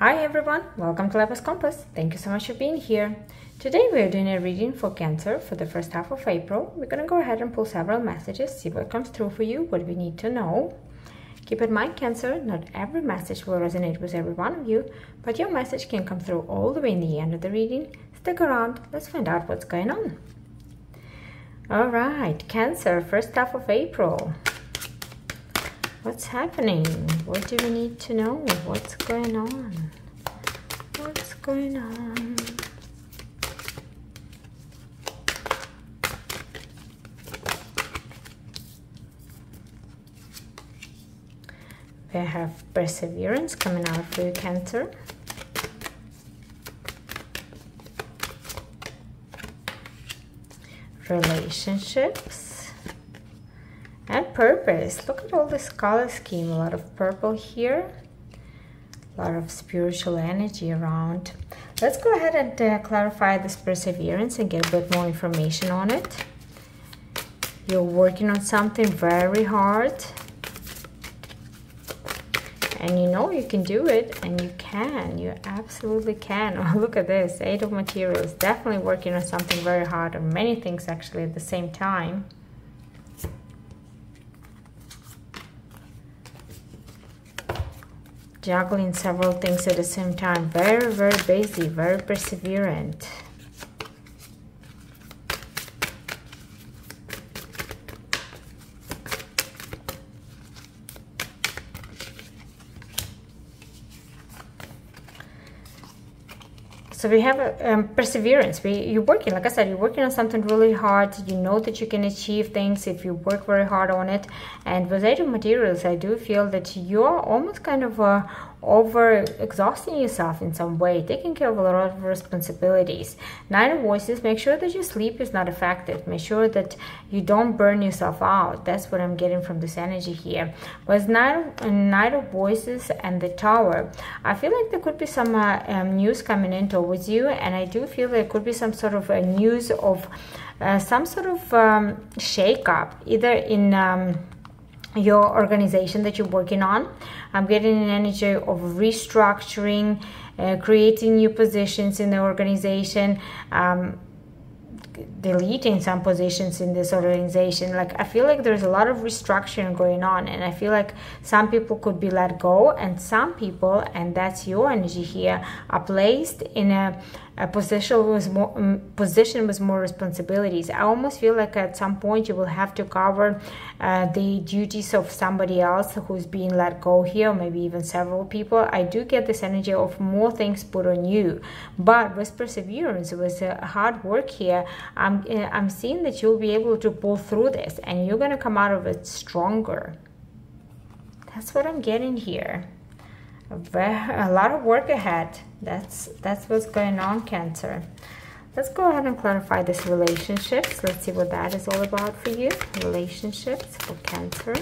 Hi everyone, welcome to Lifepath Compass. Thank you so much for being here. Today we are doing a reading for Cancer for the first half of April. We're going to go ahead and pull several messages, see what comes through for you, what we need to know. Keep in mind, Cancer, not every message will resonate with every one of you, but your message can come through all the way in the end of the reading. Stick around, let's find out what's going on. Alright, Cancer, first half of April. What's happening? What do we need to know? What's going on? What's going on? We have perseverance coming out for you, Cancer. Relationships. And purpose. Look at all this color scheme. A lot of purple here. A lot of spiritual energy around. Let's go ahead and clarify this perseverance and get a bit more information on it. You're working on something very hard. And you know you can do it. And you can. You absolutely can. Oh, look at this. Eight of Materials. Definitely working on something very hard. Or many things actually at the same time. Juggling several things at the same time. Very, very busy, very perseverant. So we have perseverance. You're working, like I said, you're working on something really hard. You know that you can achieve things if you work very hard on it. And with Eight of Materials, I do feel that you're almost kind of over exhausting yourself in some way, taking care of a lot of responsibilities. Nine of Voices, make sure that your sleep is not affected. Make sure that you don't burn yourself out. That's what I'm getting from this energy here. With Nine of Voices and the Tower, I feel like there could be some news coming in towards you, and I do feel there could be some sort of news of some sort of shake-up, either in your organization that you're working on. I'm getting an energy of restructuring, creating new positions in the organization, deleting some positions in this organization. Like, I feel like there's a lot of restructuring going on, and I feel like some people could be let go, and some people, and that's your energy here, are placed in a position with more responsibilities. I almost feel like at some point you will have to cover the duties of somebody else who's being let go here, or maybe even several people. I do get this energy of more things put on you, but with perseverance, with hard work here, I'm seeing that you'll be able to pull through this, and you're gonna come out of it stronger. That's what I'm getting here. A lot of work ahead. That's what's going on, Cancer. Let's go ahead and clarify this relationships. Let's see what that is all about for you. Relationships for Cancer.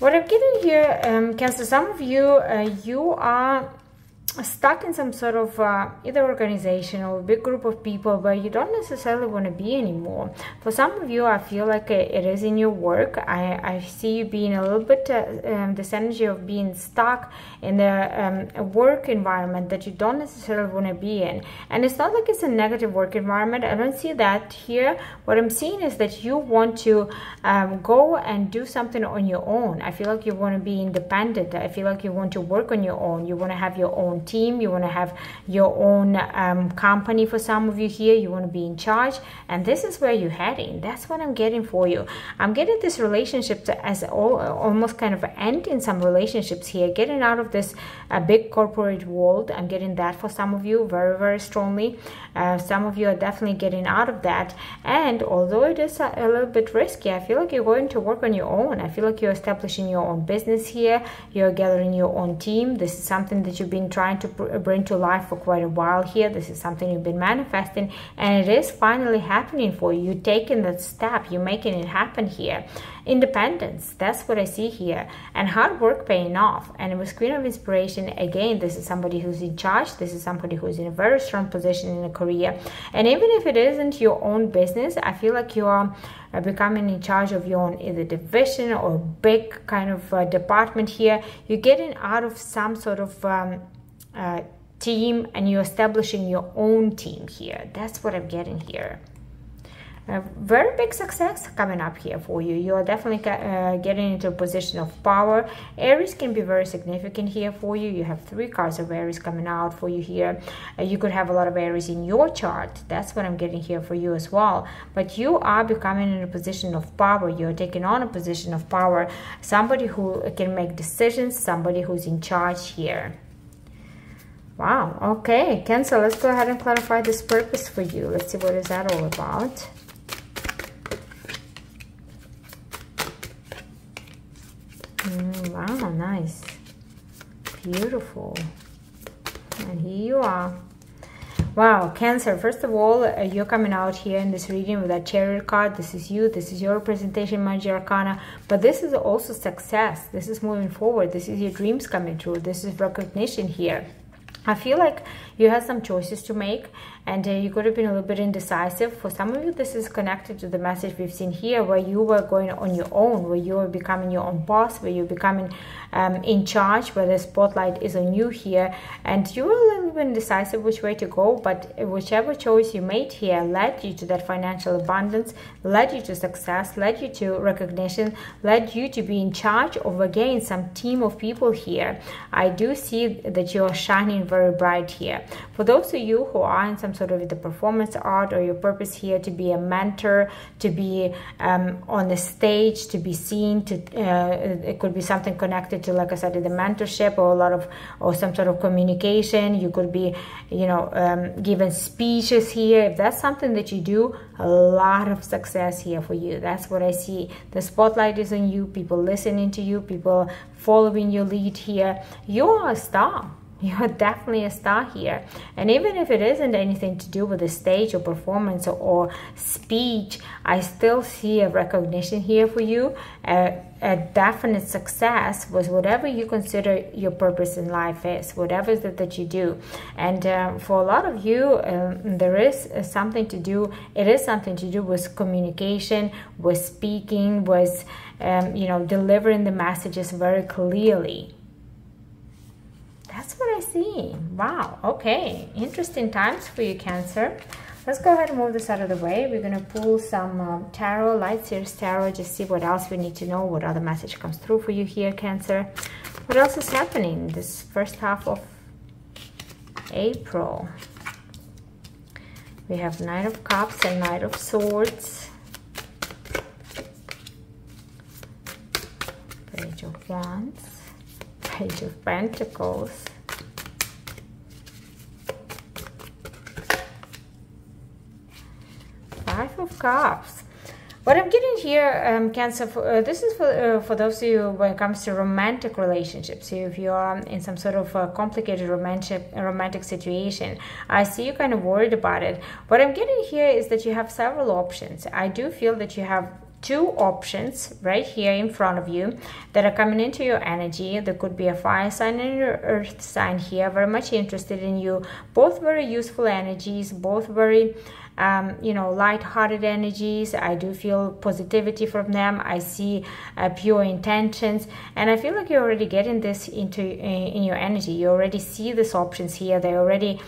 What I'm getting here, Cancer, some of you, you are stuck in some sort of either organization or a big group of people where you don't necessarily want to be anymore. For some of you, I feel like it is in your work. I see you being a little bit, this energy of being stuck in the work environment that you don't necessarily want to be in. And it's not like it's a negative work environment. I don't see that here. What I'm seeing is that you want to go and do something on your own. I feel like you want to be independent. I feel like you want to work on your own. You want to have your own team. You want to have your own company. For some of you here, you want to be in charge. And this is where you're heading. That's what I'm getting for you. I'm getting this relationship as almost kind of ending some relationships here, getting out of this big corporate world. I'm getting that for some of you very, very strongly. Some of you are definitely getting out of that. And although it is a little bit risky, I feel like you're going to work on your own. I feel like you're establishing your own business here. You're gathering your own team. This is something that you've been trying trying to bring to life for quite a while here. This is something you've been manifesting, and it is finally happening for you. You're taking that step. You're making it happen here. Independence, that's what I see here. And hard work paying off. And with Queen of Inspiration, again, this is somebody who's in charge. This is somebody who's in a very strong position in a career. And even if it isn't your own business, I feel like you are becoming in charge of your own either division or big kind of department here. You're getting out of some sort of team, and you're establishing your own team here. That's what I'm getting here. A very big success coming up here for you. You are definitely getting into a position of power. Aries can be very significant here for you. You have three cards of Aries coming out for you here. You could have a lot of Aries in your chart. That's what I'm getting here for you as well. But you are becoming in a position of power. You're taking on a position of power. Somebody who can make decisions. Somebody who's in charge here. Wow. Okay. Cancer, let's go ahead and clarify this purpose for you. Let's see what is that all about. Wow, nice, beautiful, and here you are. Wow, Cancer, first of all, you're coming out here in this reading with that Chariot card. This is you, this is your presentation, Major Arcana, but this is also success. This is moving forward. This is your dreams coming true. This is recognition here. I feel like you have some choices to make, and you could have been a little bit indecisive. For some of you, this is connected to the message we've seen here, where you were going on your own, where you were becoming your own boss, where you're becoming in charge, where the spotlight is on you here, and you were a little bit indecisive which way to go. But whichever choice you made here led you to that financial abundance, led you to success, led you to recognition, led you to be in charge of, again, some team of people here. I do see that you're shining very bright here. For those of you who are in some sort of the performance art or your purpose here to be a mentor, to be on the stage, to be seen, to it could be something connected to, like I said, the mentorship or a lot of, or some sort of communication. You could be, you know, giving speeches here. If that's something that you do, a lot of success here for you. That's what I see. The spotlight is on you, people listening to you, people following your lead here. You are a star. You're definitely a star here. And even if it isn't anything to do with the stage or performance or speech, I still see a recognition here for you, a definite success with whatever you consider your purpose in life is, whatever is that you do. And for a lot of you, there is something to do. It is something to do with communication, with speaking, with, you know, delivering the messages very clearly. That's what I see. Wow. Okay. Interesting times for you, Cancer. Let's go ahead and move this out of the way. We're going to pull some tarot, Light Seer's Tarot, just see what else we need to know, what other message comes through for you here, Cancer. What else is happening this first half of April? We have Knight of Cups and Knight of Swords. Page of Wands. Page of Pentacles, Five of Cups. What I'm getting here, Cancer, this is for those of you when it comes to romantic relationships. So if you are in some sort of complicated romantic situation, I see you kind of worried about it. What I'm getting here is that you have several options. I do feel that you have two options right here in front of you that are coming into your energy. There could be a fire sign and your earth sign here, very much interested in you. Both very useful energies, both very you know, light-hearted energies. I do feel positivity from them. I see pure intentions, and I feel like you're already getting this into in your energy. You already see these options here. They already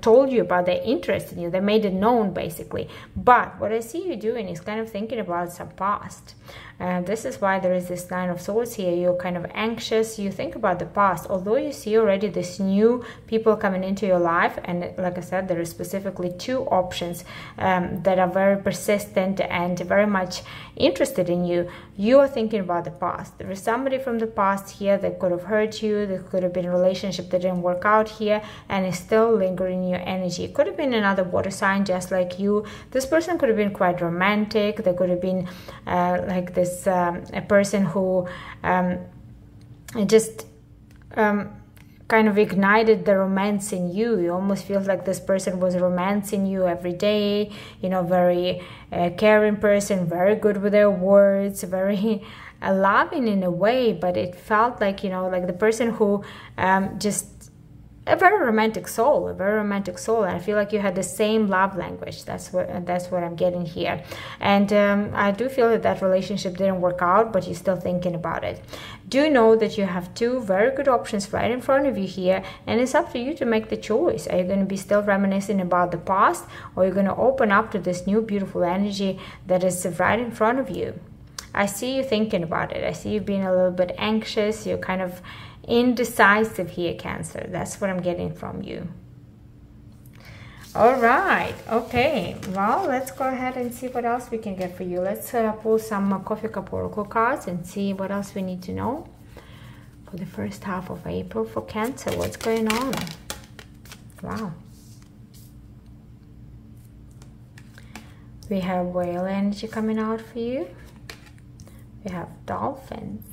told you about their interest in you. They made it known, basically. But what I see you doing is kind of thinking about some past. This is why there is this Nine of Swords here. You're kind of anxious. You think about the past, although you see already this new people coming into your life. And like I said, there is specifically two options that are very persistent and very much interested in you. You are thinking about the past. There is somebody from the past here that could have hurt you. There could have been a relationship that didn't work out here and is still lingering in your energy. It could have been another water sign just like you. This person could have been quite romantic. They could have been like this a person who it just kind of ignited the romance in you. You almost feel like this person was romancing you every day, you know, very caring person, very good with their words, very loving in a way, but it felt like, you know, like the person who just a very romantic soul. And I feel like you had the same love language. That's what I'm getting here. And I do feel that that relationship didn't work out, but you're still thinking about it. Do know that you have two very good options right in front of you here, and it's up to you to make the choice. Are you going to be still reminiscing about the past, or are you going to open up to this new beautiful energy that is right in front of you? I see you thinking about it. I see you being a little bit anxious. You're kind of indecisive here, Cancer. That's what I'm getting from you. All right, okay, well, let's go ahead and see what else we can get for you. Let's pull some Coffee Cup Oracle cards and see what else we need to know for the first half of April for Cancer. What's going on? Wow, we have whale energy coming out for you. We have dolphins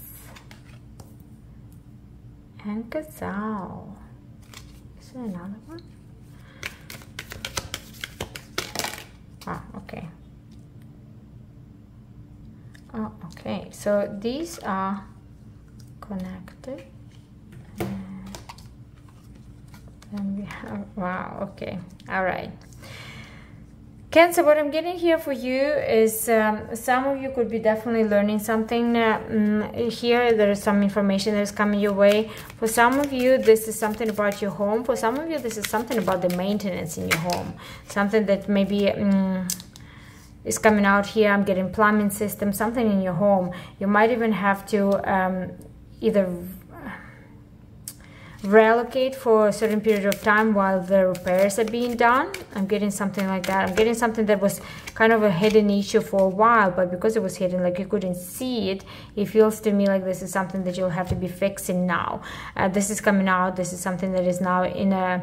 and gazelle. Is there another one? Ah, okay. Oh, okay. So these are connected. And we have, wow, okay. All right. Cancer, what I'm getting here for you is some of you could be definitely learning something here. There is some information that is coming your way. For some of you, this is something about your home. For some of you, this is something about the maintenance in your home. Something that maybe is coming out here. I'm getting plumbing system, something in your home. You might even have to either relocate for a certain period of time while the repairs are being done. I'm getting something like that. I'm getting something that was kind of a hidden issue for a while, but because it was hidden, like you couldn't see it, it feels to me like this is something that you'll have to be fixing now. This is coming out. This is something that is now in a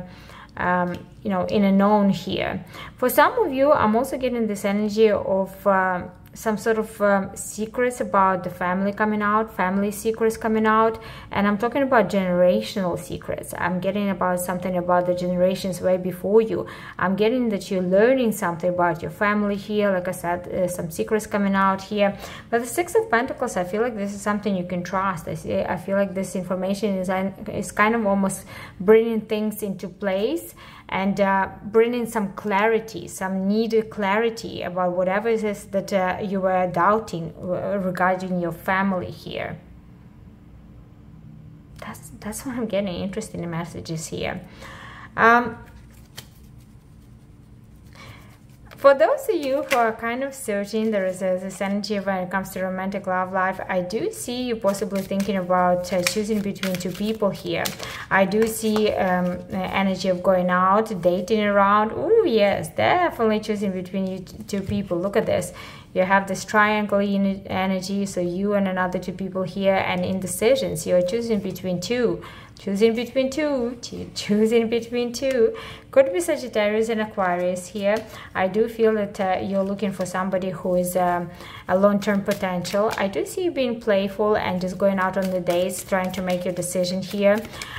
you know, in a known here. For some of you, I'm also getting this energy of some sort of secrets about the family coming out, family secrets coming out, and I'm talking about generational secrets. I'm getting about something about the generations way before you. I'm getting that you're learning something about your family here. Like I said, some secrets coming out here. But the Six of Pentacles, I feel like this is something you can trust. I feel like this information is kind of almost bringing things into place and bringing some clarity, some needed clarity about whatever it is that you were doubting regarding your family here. That's what I'm getting. Interesting messages here. For those of you who are kind of searching, there is this energy when it comes to romantic love life. I do see you possibly thinking about choosing between two people here. I do see energy of going out, dating around. Oh, yes, definitely choosing between you two people. Look at this. You have this triangle energy, so you and another two people here, and indecisions. You're choosing between two. Choosing between two. Choosing between two. Could be Sagittarius and Aquarius here. I do feel that you're looking for somebody who is a long-term potential. I do see you being playful and just going out on the dates, trying to make your decision here.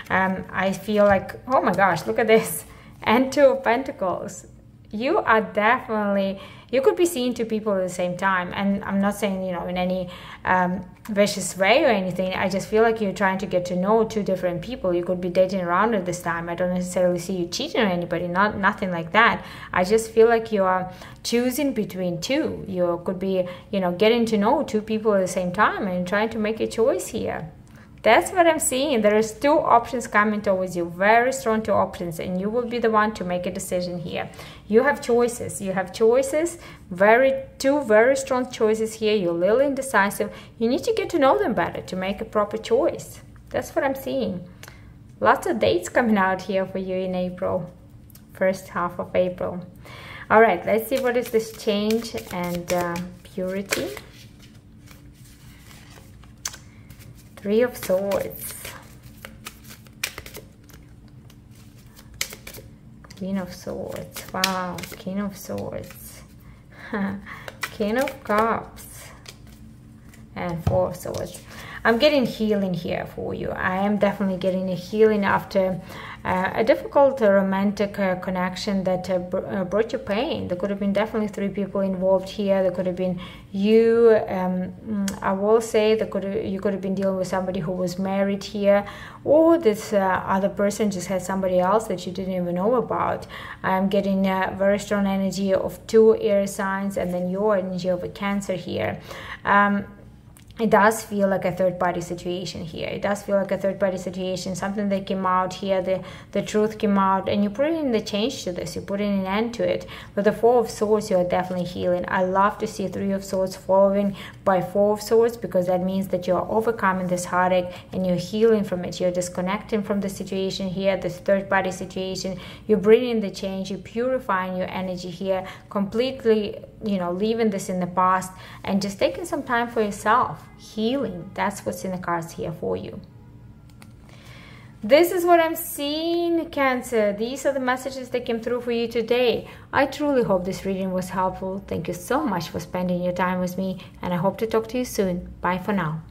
I feel like, oh my gosh, look at this. And Two of Pentacles. You are definitely... You could be seeing two people at the same time, and I'm not saying, you know, in any vicious way or anything. I just feel like you're trying to get to know two different people. You could be dating around at this time. I don't necessarily see you cheating on anybody, nothing like that. I just feel like you are choosing between two. You could be, you know, getting to know two people at the same time and trying to make a choice here. That's what I'm seeing. There is two options coming towards you. Very strong two options. And you will be the one to make a decision here. You have choices. You have choices. Two very strong choices here. You're a little indecisive. You need to get to know them better to make a proper choice. That's what I'm seeing. Lots of dates coming out here for you in April. First half of April. All right. Let's see what is this change and purity. Three of Swords, Queen of Swords, wow, King of Swords, King of Cups, and Four of Swords. I'm getting healing here for you. I am definitely getting a healing after a difficult romantic connection that brought you pain. There could have been definitely three people involved here. There could have been you. I will say that you could have been dealing with somebody who was married here, or this other person just had somebody else that you didn't even know about. I'm getting a very strong energy of two air signs and then your energy of a Cancer here. It does feel like a third-party situation here. It does feel like a third-party situation, something that came out here, the truth came out, and you put in the change to this, you put in an end to it. With the Four of Swords, you are definitely healing. I love to see Three of Swords following by Four of Swords, because that means that you're overcoming this heartache and you're healing from it. You're disconnecting from the situation here, this third-party situation. You're bringing the change, you're purifying your energy here, completely, you know, leaving this in the past and just taking some time for yourself. Healing, that's what's in the cards here for you. This is what I'm seeing, Cancer. These are the messages that came through for you today. I truly hope this reading was helpful. Thank you so much for spending your time with me, and I hope to talk to you soon. Bye for now.